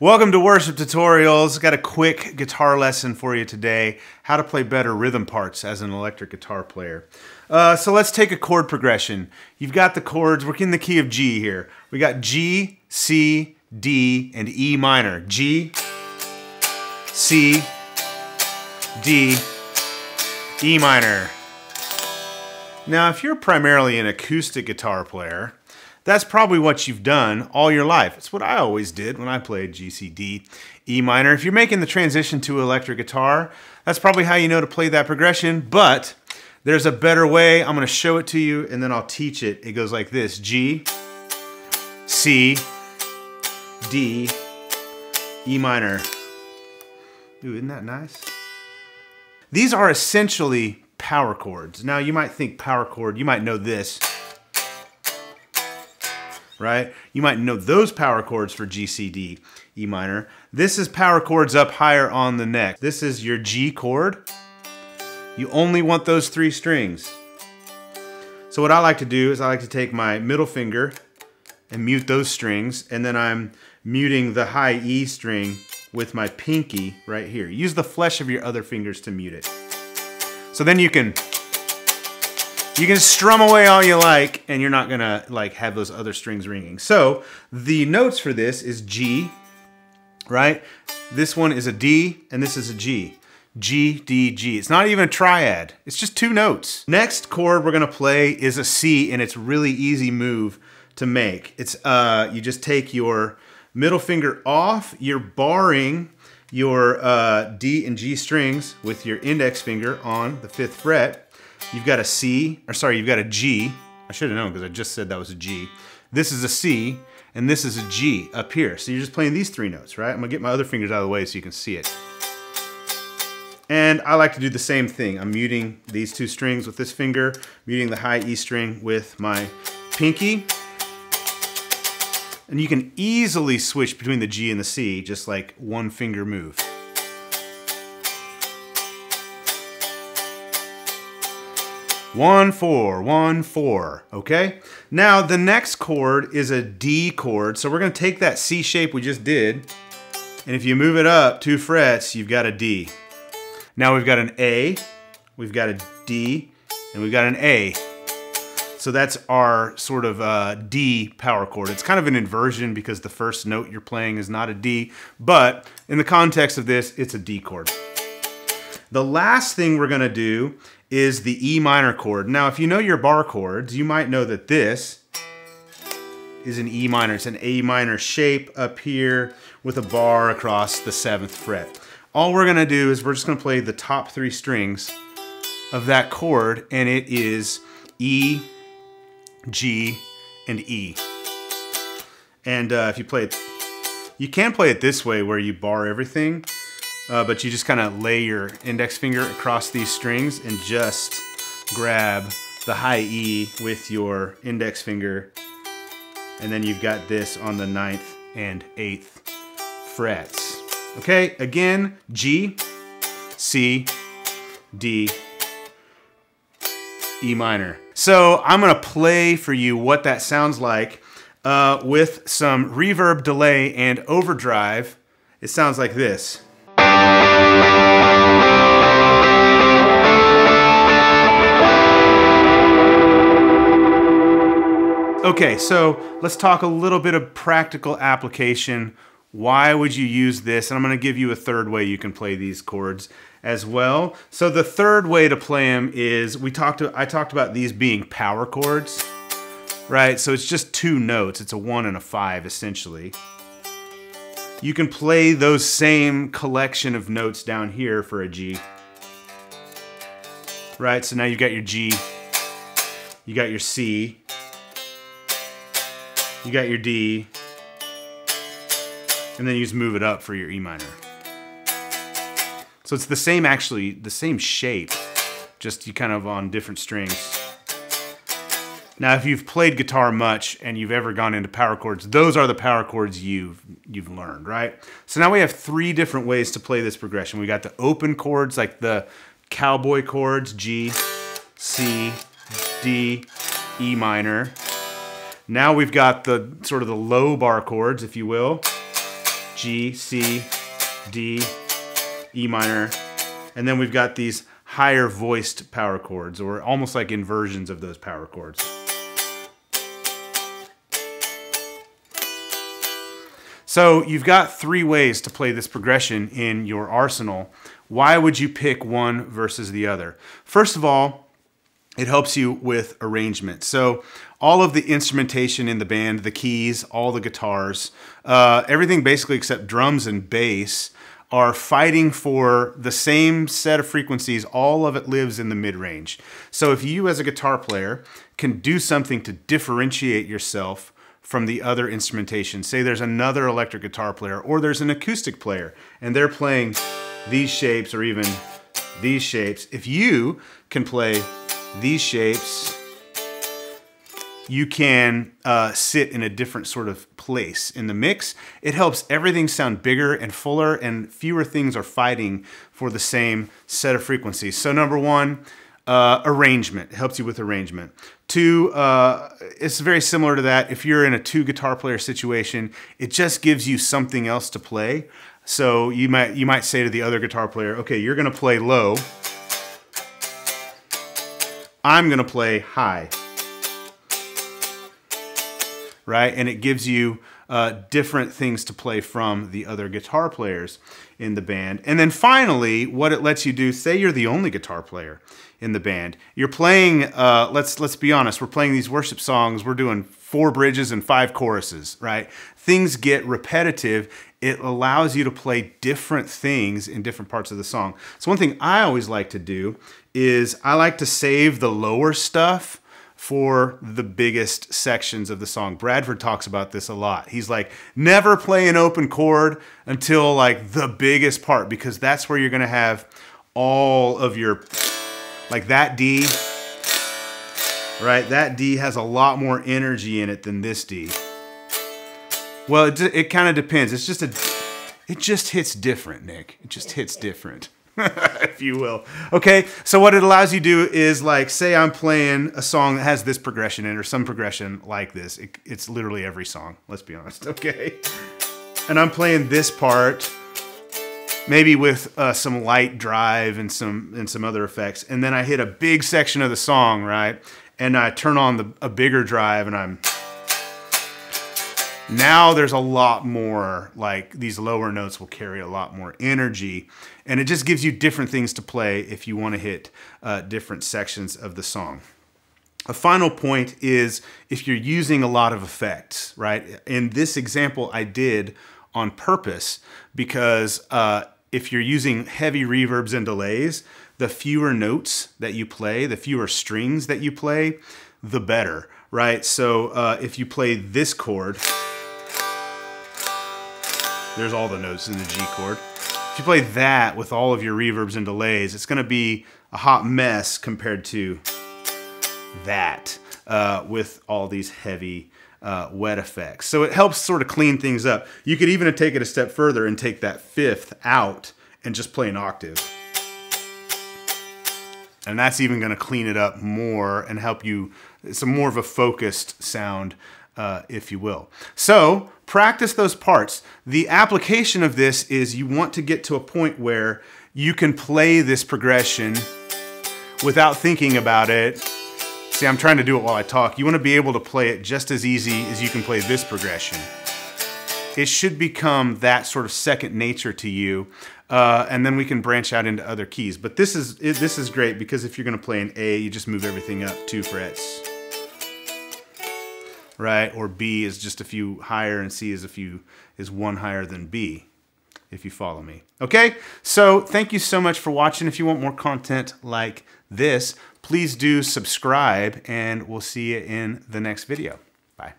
Welcome to Worship Tutorials. Got a quick guitar lesson for you today. How to play better rhythm parts as an electric guitar player. So let's take a chord progression. You've got the chords, we're in the key of G here. We got G, C, D, and E minor. G, C, D, E minor. Now, if you're primarily an acoustic guitar player, that's probably what you've done all your life. It's what I always did when I played G, C, D, E minor. If you're making the transition to electric guitar, that's probably how you know to play that progression, but there's a better way. I'm gonna show it to you and then I'll teach it. It goes like this: G, C, D, E minor. Ooh, isn't that nice? These are essentially power chords. Now you might think power chord, you might know this, right? You might know those power chords for G, C, D, E minor. This is power chords up higher on the neck. This is your G chord. You only want those three strings. So what I like to do is I like to take my middle finger and mute those strings, and then I'm muting the high E string with my pinky right here. Use the flesh of your other fingers to mute it. So then you can strum away all you like, and you're not gonna like have those other strings ringing. So the notes for this is G, right? This one is a D, and this is a G. G, D, G. It's not even a triad. It's just two notes. Next chord we're gonna play is a C, and it's a really easy move to make. It's you just take your middle finger off. You're barring your D and G strings with your index finger on the 5th fret. You've got a C, or sorry, you've got a G. I should have known because I just said that was a G. This is a C, and this is a G up here. So you're just playing these three notes, right? I'm gonna get my other fingers out of the way so you can see it. And I like to do the same thing. I'm muting these two strings with this finger, muting the high E string with my pinky. And you can easily switch between the G and the C, just like one finger move. One, 4, 1, 4, okay? Now the next chord is a D chord. So we're gonna take that C shape we just did, and if you move it up 2 frets, you've got a D. Now we've got an A, we've got a D, and we've got an A. So that's our sort of D power chord. It's kind of an inversion because the first note you're playing is not a D, but in the context of this, it's a D chord. The last thing we're gonna do is the E minor chord. Now, if you know your bar chords, you might know that this is an E minor. It's an A minor shape up here with a bar across the 7th fret. All we're gonna do is we're just gonna play the top 3 strings of that chord, and it is E, G, and E. And if you play it, you can play it this way where you bar everything, but you just kind of lay your index finger across these strings and just grab the high E with your index finger. And then you've got this on the 9th and 8th frets. Okay, again, G, C, D, E minor. So I'm gonna play for you what that sounds like with some reverb, delay, and overdrive. It sounds like this. Okay, so let's talk a little bit of practical application. Why would you use this? And I'm gonna give you a third way you can play these chords as well. So the third way to play them is, I talked about these being power chords, right? So it's just two notes. It's a 1 and a 5, essentially. You can play those same collection of notes down here for a G, right? So now you've got your G, you got your C, you got your D, and then you just move it up for your E minor. So it's the same, actually, the same shape, just you kind of on different strings. Now, if you've played guitar much and you've ever gone into power chords, those are the power chords you've learned, right? So now we have 3 different ways to play this progression. We got the open chords, like the cowboy chords, G, C, D, E minor. Now we've got the sort of the low bar chords, if you will, G, C, D, E minor, and then we've got these higher voiced power chords, or almost like inversions of those power chords. So you've got three ways to play this progression in your arsenal. Why would you pick one versus the other? First of all, it helps you with arrangement. So all of the instrumentation in the band, the keys, all the guitars, everything basically except drums and bass are fighting for the same set of frequencies. All of it lives in the mid-range. So if you as a guitar player can do something to differentiate yourself from the other instrumentation, say there's another electric guitar player or there's an acoustic player and they're playing these shapes or even these shapes, if you can play these shapes, you can sit in a different sort of place in the mix. It helps everything sound bigger and fuller, and fewer things are fighting for the same set of frequencies. So number one, arrangement. It helps you with arrangement. Two, it's very similar to that. If you're in a two guitar player situation, it just gives you something else to play. So you might say to the other guitar player, okay, you're gonna play low, I'm gonna play high, right? And it gives you different things to play from the other guitar players in the band. And then finally, what it lets you do, say you're the only guitar player in the band. You're playing, let's be honest, we're playing these worship songs, we're doing 4 bridges and 5 choruses, right? Things get repetitive. It allows you to play different things in different parts of the song. So one thing I always like to do is I like to save the lower stuff for the biggest sections of the song. Bradford talks about this a lot. He's like, never play an open chord until like the biggest part, because that's where you're gonna have all of your, like that D, right? That D has a lot more energy in it than this D. Well, it kind of depends. It's just it just hits different, Nick. It just hits different, if you will. Okay, so what it allows you to do is, like, say I'm playing a song that has this progression in it, or some progression like this. It's literally every song, let's be honest, okay? And I'm playing this part, maybe with some light drive and some other effects, and then I hit a big section of the song, right? And I turn on a bigger drive, and I'm... Now there's a lot more, like these lower notes will carry a lot more energy, and it just gives you different things to play if you want to hit different sections of the song. A final point is if you're using a lot of effects, right? In this example I did on purpose because if you're using heavy reverbs and delays, the fewer notes that you play, the fewer strings that you play, the better, right? So if you play this chord, there's all the notes in the G chord. If you play that with all of your reverbs and delays, it's gonna be a hot mess compared to that with all these heavy wet effects. So it helps sort of clean things up. You could even take it a step further and take that fifth out and just play an octave. And that's even gonna clean it up more and help you, it's more of a focused sound, if you will. So practice those parts. The application of this is you want to get to a point where you can play this progression without thinking about it. See, I'm trying to do it while I talk. You want to be able to play it just as easy as you can play this progression. It should become that sort of second nature to you, and then we can branch out into other keys. But this is great because if you're going to play an A, you just move everything up 2 frets. Right, or B is just a few higher, and C is one higher than B, if you follow me. Okay, so thank you so much for watching. If you want more content like this, please do subscribe, and we'll see you in the next video. Bye.